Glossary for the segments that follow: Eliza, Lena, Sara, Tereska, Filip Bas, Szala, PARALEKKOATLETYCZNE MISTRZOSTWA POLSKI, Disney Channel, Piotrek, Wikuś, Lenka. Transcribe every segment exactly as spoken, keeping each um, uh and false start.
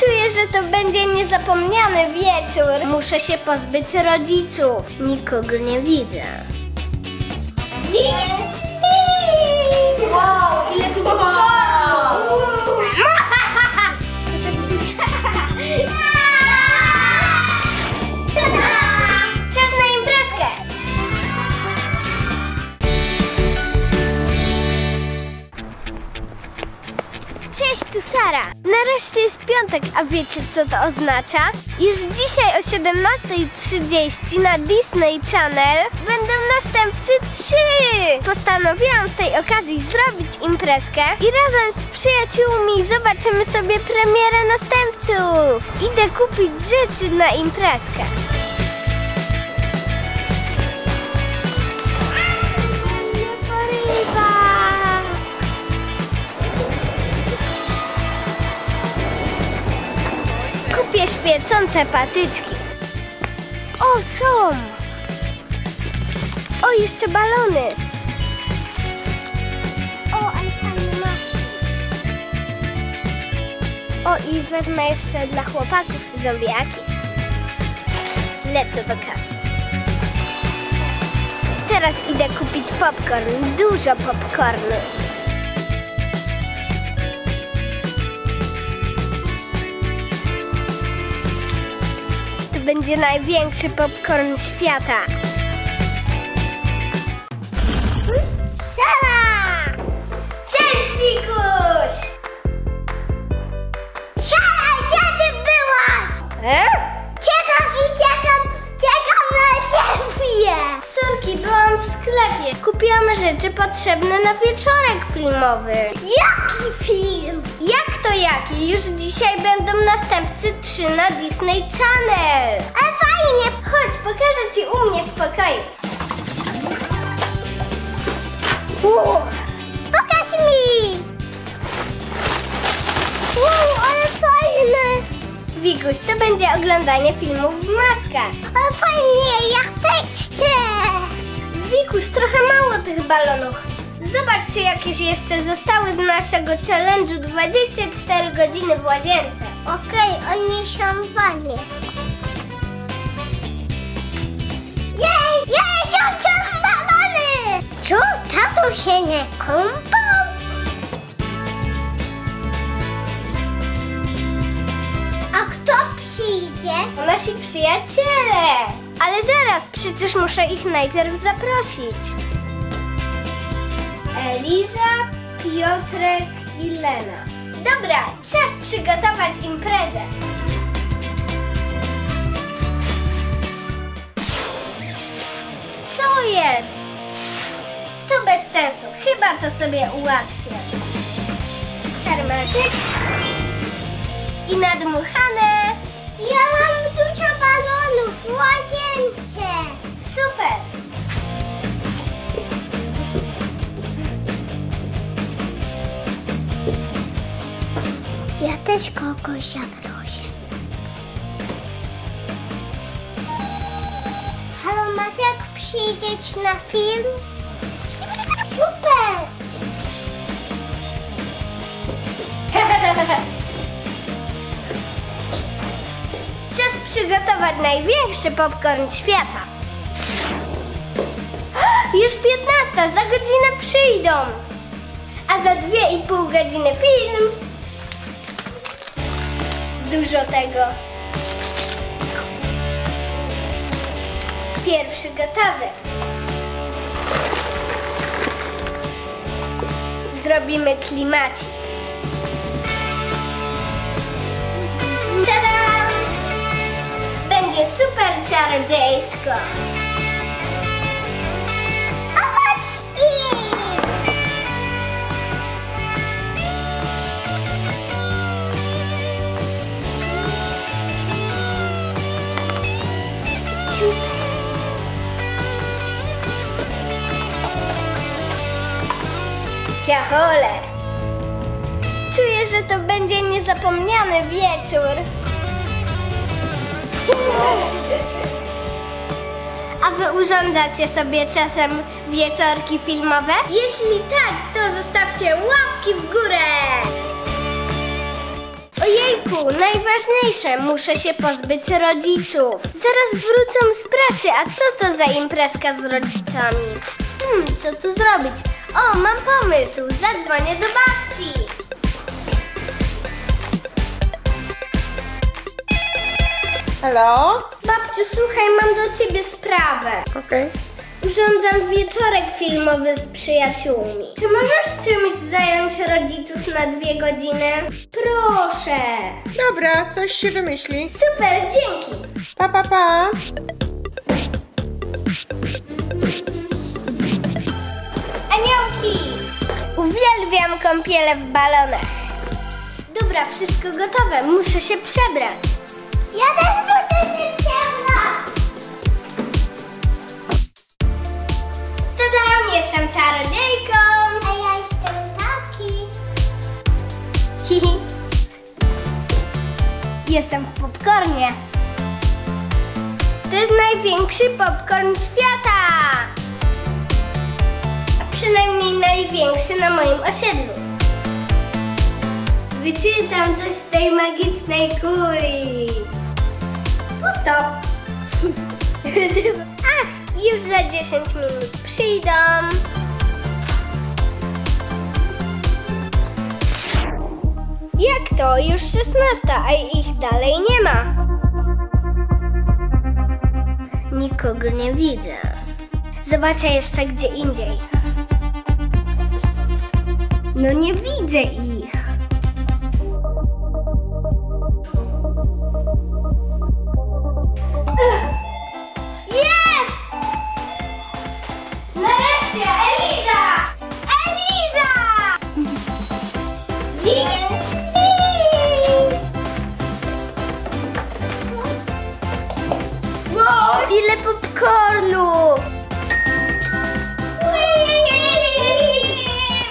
Czuję, że to będzie niezapomniany wieczór. Muszę się pozbyć rodziców. Nikogo nie widzę. Wow, ile tu wow. Sara, nareszcie jest piątek, a wiecie co to oznacza? Już dzisiaj o siedemnastej trzydzieści na Disney Channel będą następcy trzy! Postanowiłam z tej okazji zrobić imprezkę i razem z przyjaciółmi zobaczymy sobie premierę następców! Idę kupić rzeczy na imprezkę. Kupię świecące patyczki. O, są! O, jeszcze balony. O, ale fajne maski. O, i wezmę jeszcze dla chłopaków zombiaki. Lecę do kasy. Teraz idę kupić popcorn. Dużo popcornu. Będzie największy popcorn świata. Szala! Cześć, Wikuś! Szala, gdzie ty byłaś? E? Czekam i czekam, czekam na ciebie! Sorki, byłam w sklepie. Kupiłam rzeczy potrzebne na wieczorek filmowy. Jaki film? Jak to jaki? Już dzisiaj będą następcy trzy na Disney Channel. A fajnie! Chodź, pokażę ci u mnie w pokoju. Uuu. Pokaż mi! Uuu, ale fajne! Wikuś, to będzie oglądanie filmów w maskach. Ale fajnie, ja też chcę! Wikuś, trochę mało tych balonów. Zobacz, czy jakieś jeszcze zostały z naszego challenge'u dwadzieścia cztery godziny w łazience. Okej, okay, oni są fajnie. Jej, jej, są tam balony! Co, tato się nie kąpał? A kto przyjdzie? Nasi przyjaciele! Ale zaraz, przecież muszę ich najpierw zaprosić. Eliza, Piotrek i Lena. Dobra, czas przygotować imprezę. Co jest? To bez sensu, chyba to sobie ułatwię. Czarmatyk i nadmuchane. Ja mam dużo balonów w łazience. Super. Ja też kogoś zaproszę. Halo, Maciek, przyjdzieć na film? Super! Czas przygotować największy popcorn świata. Już piętnasta, za godzinę przyjdą. A za dwie i pół godziny film. Dużo tego. Pierwszy gotowy. Zrobimy klimacik. Tada! Będzie super czarodziejsko. Ciachole! Czuję, że to będzie niezapomniany wieczór. A wy urządzacie sobie czasem wieczorki filmowe? Jeśli tak, to zostawcie łapki w górę! Ojej, Piotrku, najważniejsze, muszę się pozbyć rodziców. Zaraz wrócą z pracy, a co to za imprezka z rodzicami? Hmm, co tu zrobić? O, mam pomysł, zadzwonię do babci. Halo? Babciu, słuchaj, mam do ciebie sprawę. Okej. Urządzam wieczorek filmowy z przyjaciółmi. Czy możesz czymś zająć rodziców na dwie godziny? Proszę. Dobra, coś się wymyśli. Super, dzięki. Pa, pa, pa. Aniołki! Uwielbiam kąpiele w balonach. Dobra, wszystko gotowe, muszę się przebrać. Ja też budzę się ciemna. Tadam, jestem czarodziejką. A ja jestem taki. Hihi. Jestem w popcornie. To jest największy popcorn świata. A przynajmniej największy na moim osiedlu. Wyczytam coś z tej magicznej kuli. Pusto. Ach, już za dziesięć minut przyjdą. Jak to? Już szesnasta, a ich dalej nie ma. Nikogo nie widzę. Zobaczę jeszcze gdzie indziej. No nie widzę ich. Jest! Nareszcie, Eliza! Eliza! Dzień! Wow, ile popcornu!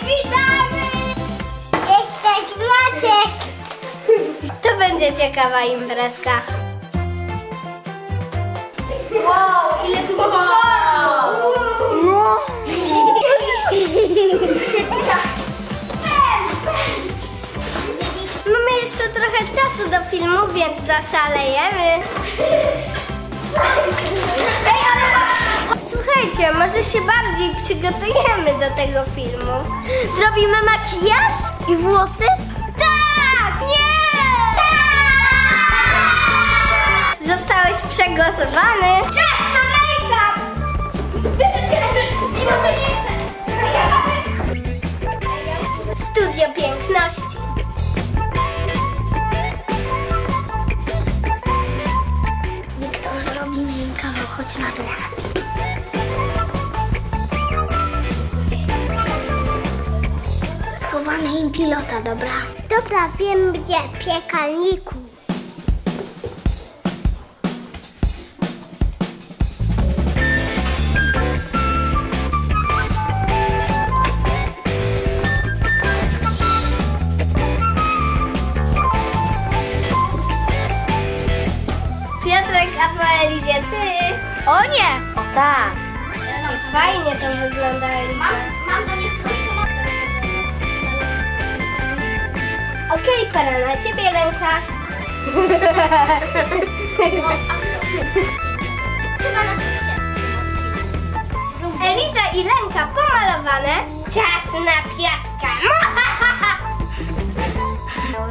Witamy! Jesteś Maciek! To będzie ciekawa imprezka. Wow, ile tu popcornu! Mamy jeszcze trochę czasu do filmu, więc zaszalejemy. Słuchajcie, może się bardziej przygotujemy do tego filmu. Zrobimy makijaż i włosy? Tak! Nie! Tak! Zostałeś przegłosowany. Czas na make-up! Studio piękności. Chodź na tle. Chowamy im pilota, dobra? Dobra, wiem gdzie, w piekarniku. Piotrek, a po Elizie ty? O nie! O tak! I fajnie to wygląda, Eliza. Mam, mam do nich gościa. Okej, para na ciebie, Lenka. No, a co? Chyba na się. Eliza i Lenka pomalowane. Czas na Piotka.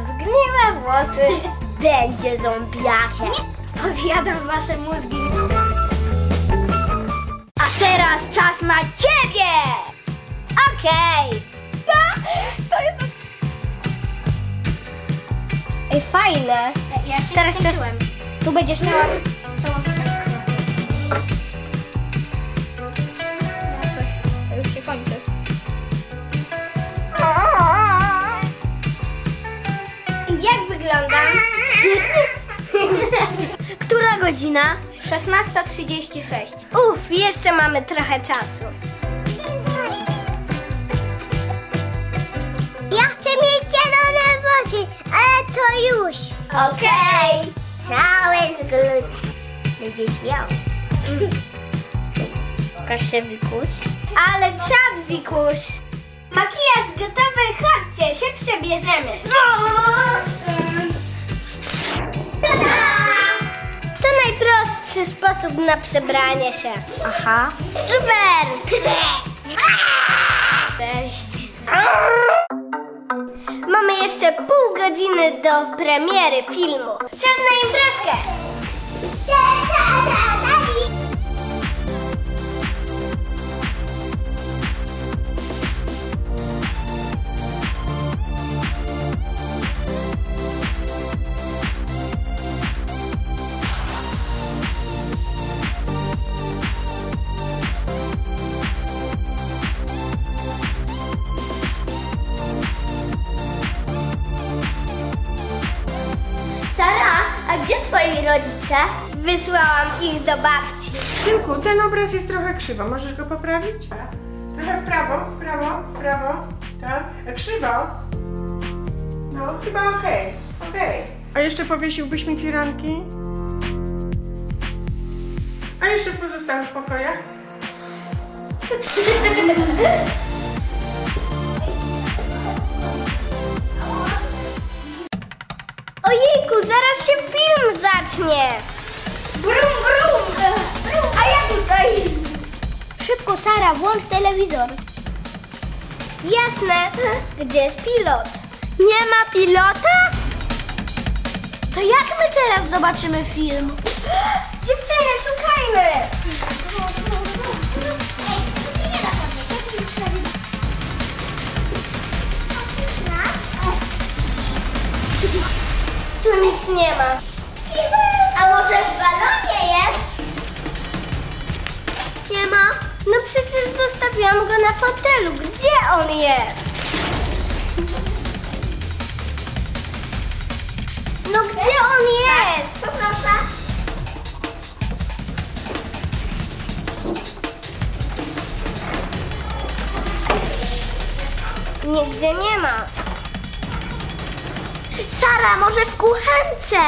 Zgniłe włosy. Będzie zombiakiem. Podjadam wasze mózgi. Teraz czas na ciebie! Okej! Okay. To jest... Ej, fajne! Ja jeszcze teraz nie skończyłem. Tu będziesz miała... No coś, to już się kończy. Jak wyglądam? Która godzina? szesnasta trzydzieści sześć. Uff, jeszcze mamy trochę czasu. Ja chcę mieć zielone włosy, ale to już. Okej. Okay. Cały zgląd. Będziesz miał. Pokaż się, Wikuś. Ale czad, Wikuś. Makijaż gotowy, chodźcie, się przebierzemy. sposób na przebranie się. Aha. Super! Cześć. Mamy jeszcze pół godziny do premiery filmu. Czas na imprezkę! Rodzice, wysłałam ich do babci. Synku, ten obraz jest trochę krzywo, możesz go poprawić? Trochę w prawo, w prawo, w prawo, tak? Krzywo. No, chyba okej, okej. A jeszcze powiesiłbyś mi firanki? A jeszcze w pozostałych pokojach? Ojejku, zaraz się film zacznie! Brum, brum! A ja tutaj! Szybko, Sara, włącz telewizor. Jasne! Gdzie jest pilot? Nie ma pilota? To jak my teraz zobaczymy film? Dziewczyny, szukajmy! Tu nic nie ma. A może w balonie jest? Nie ma. No przecież zostawiłam go na fotelu. Gdzie on jest? No gdzie on jest? Tak, poproszę. Nigdzie nie ma. Sara, może w kuchence?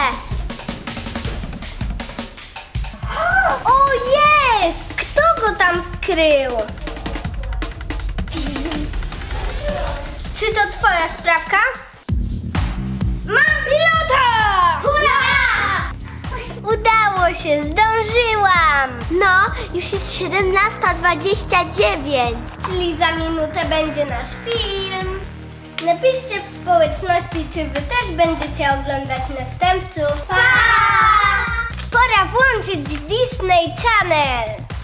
O, jest! Kto go tam skrył? Czy to twoja sprawka? Mam pilota! Hurra! Udało się, zdążyłam! No, już jest siedemnasta dwadzieścia dziewięć, czyli za minutę będzie nasz film. Napiszcie w społeczności, czy wy też będziecie oglądać następców. Pa! Pora włączyć Disney Channel!